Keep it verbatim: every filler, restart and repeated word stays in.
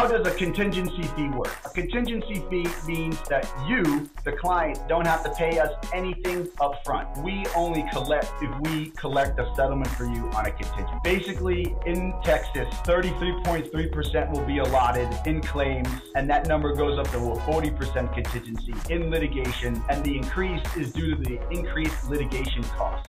How does a contingency fee work? A contingency fee means that you, the client, don't have to pay us anything up front. We only collect if we collect a settlement for you on a contingent. Basically, in Texas, thirty-three point three percent will be allotted in claims, and that number goes up to a forty percent contingency in litigation, and the increase is due to the increased litigation costs.